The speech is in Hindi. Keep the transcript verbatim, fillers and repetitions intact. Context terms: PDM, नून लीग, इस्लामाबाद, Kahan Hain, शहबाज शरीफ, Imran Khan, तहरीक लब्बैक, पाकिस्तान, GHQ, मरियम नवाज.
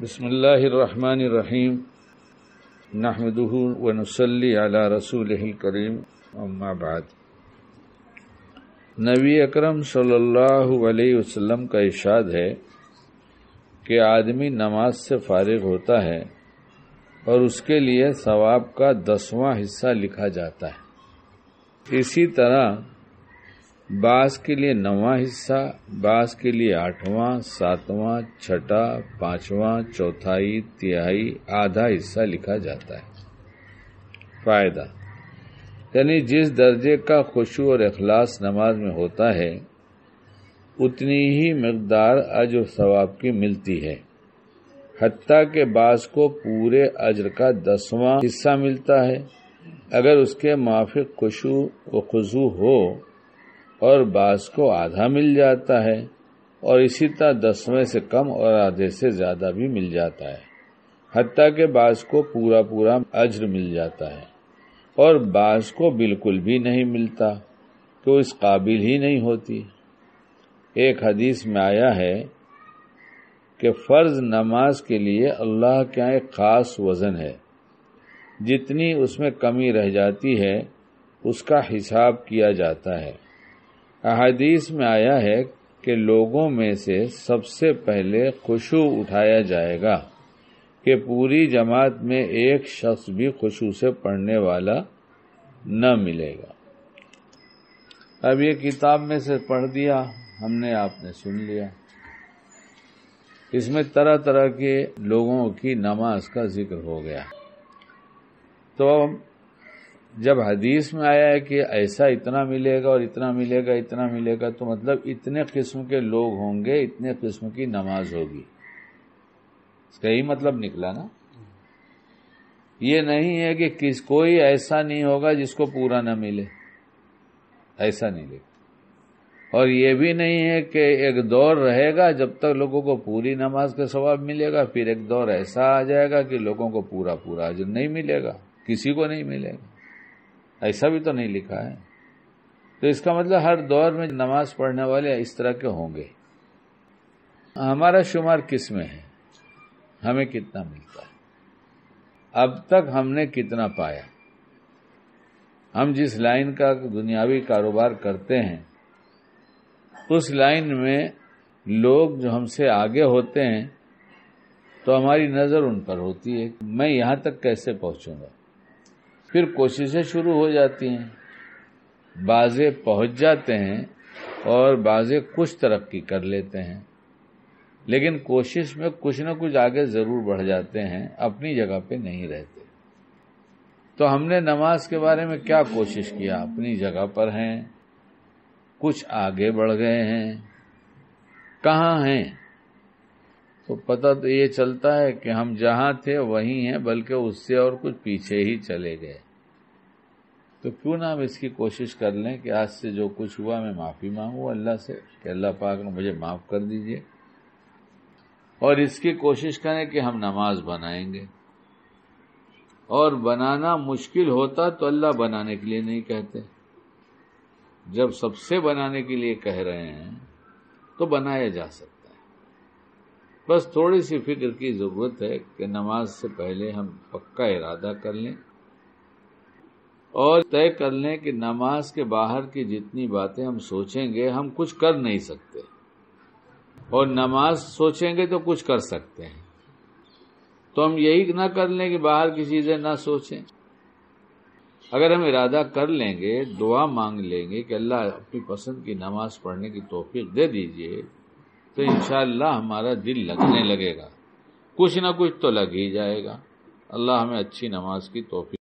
बिस्मिल्लाहिर्रहमानिर्रहीम नहमदुहु व नसल्ली अला रसूलिहिल करीम अम्मा बाद। नबी अकरम सल्लल्लाहु अलैहि वसल्लम का इरशाद है कि आदमी नमाज से फारिग होता है और उसके लिए सवाब का दसवां हिस्सा लिखा जाता है। इसी तरह बास के लिए नौवां हिस्सा, बास के लिए आठवां, सातवां, छठा, पांचवां, चौथाई, तिहाई, आधा हिस्सा लिखा जाता है। फायदा यानी जिस दर्जे का खुशू और इखलास नमाज में होता है उतनी ही मिकदार अज्र सवाब की मिलती है। हत्ता के बास को पूरे अज्र का दसवां हिस्सा मिलता है अगर उसके मुआफिक खुशू व खुजू हो, और बास को आधा मिल जाता है और इसी तरह दसवें से कम और आधे से ज़्यादा भी मिल जाता है। हत्ता के बास को पूरा पूरा अज्र मिल जाता है और बास को बिल्कुल भी नहीं मिलता, तो इस काबिल ही नहीं होती। एक हदीस में आया है कि फ़र्ज़ नमाज के लिए अल्लाह के यहाँ एक ख़ास वज़न है, जितनी उसमें कमी रह जाती है उसका हिसाब किया जाता है। अहादीस में आया है कि लोगों में से सबसे पहले खुशू उठाया जाएगा कि पूरी जमात में एक शख्स भी खुशू से पढ़ने वाला न मिलेगा। अब ये किताब में से पढ़ दिया हमने, आपने सुन लिया। इसमें तरह तरह के लोगों की नमाज का जिक्र हो गया। तो जब हदीस में आया है कि ऐसा इतना मिलेगा और इतना मिलेगा, इतना मिलेगा, तो मतलब इतने किस्म के लोग होंगे, इतने किस्म की नमाज होगी, इसका ही मतलब निकला ना। ये नहीं है कि किस कोई ऐसा नहीं होगा जिसको पूरा ना मिले, ऐसा नहीं लिखा। और ये भी नहीं है कि एक दौर रहेगा जब तक लोगों को पूरी नमाज का सवाब मिलेगा, फिर एक दौर ऐसा आ जाएगा कि लोगों को पूरा पूरा अज्र नहीं मिलेगा, किसी को नहीं मिलेगा, ऐसा भी तो नहीं लिखा है। तो इसका मतलब हर दौर में नमाज पढ़ने वाले इस तरह के होंगे। हमारा शुमार किस में है, हमें कितना मिलता है, अब तक हमने कितना पाया। हम जिस लाइन का दुनियावी कारोबार करते हैं उस लाइन में लोग जो हमसे आगे होते हैं तो हमारी नज़र उन पर होती है, मैं यहाँ तक कैसे पहुँचूँगा। फिर कोशिशें शुरू हो जाती हैं, बाज़े पहुँच जाते हैं और बाज़े कुछ तरक्की कर लेते हैं, लेकिन कोशिश में कुछ न कुछ आगे ज़रूर बढ़ जाते हैं, अपनी जगह पे नहीं रहते। तो हमने नमाज के बारे में क्या कोशिश किया, अपनी जगह पर हैं, कुछ आगे बढ़ गए हैं, कहाँ हैं। तो पता तो ये चलता है कि हम जहाँ थे वहीं हैं, बल्कि उससे और कुछ पीछे ही चले गए। तो क्यों ना हम इसकी कोशिश कर लें कि आज से जो कुछ हुआ मैं माफ़ी मांगूँ अल्लाह से कि अल्लाह पाक ने मुझे माफ़ कर दीजिए, और इसकी कोशिश करें कि हम नमाज बनाएंगे। और बनाना मुश्किल होता तो अल्लाह बनाने के लिए नहीं कहते, जब सबसे बनाने के लिए कह रहे हैं तो बनाया जा सकता है। बस थोड़ी सी फिक्र की ज़रूरत है कि नमाज से पहले हम पक्का इरादा कर लें और तय कर लें कि नमाज के बाहर की जितनी बातें हम सोचेंगे हम कुछ कर नहीं सकते, और नमाज सोचेंगे तो कुछ कर सकते हैं। तो हम यही ना कर लें कि बाहर की चीज़ें ना सोचें। अगर हम इरादा कर लेंगे, दुआ मांग लेंगे कि अल्लाह अपनी पसंद की नमाज पढ़ने की तौफीक दे दीजिए, तो इंशाअल्लाह हमारा दिल लगने लगेगा, कुछ ना कुछ तो लग ही जाएगा। अल्लाह हमें अच्छी नमाज की तौफीक